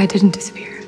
I didn't disappear.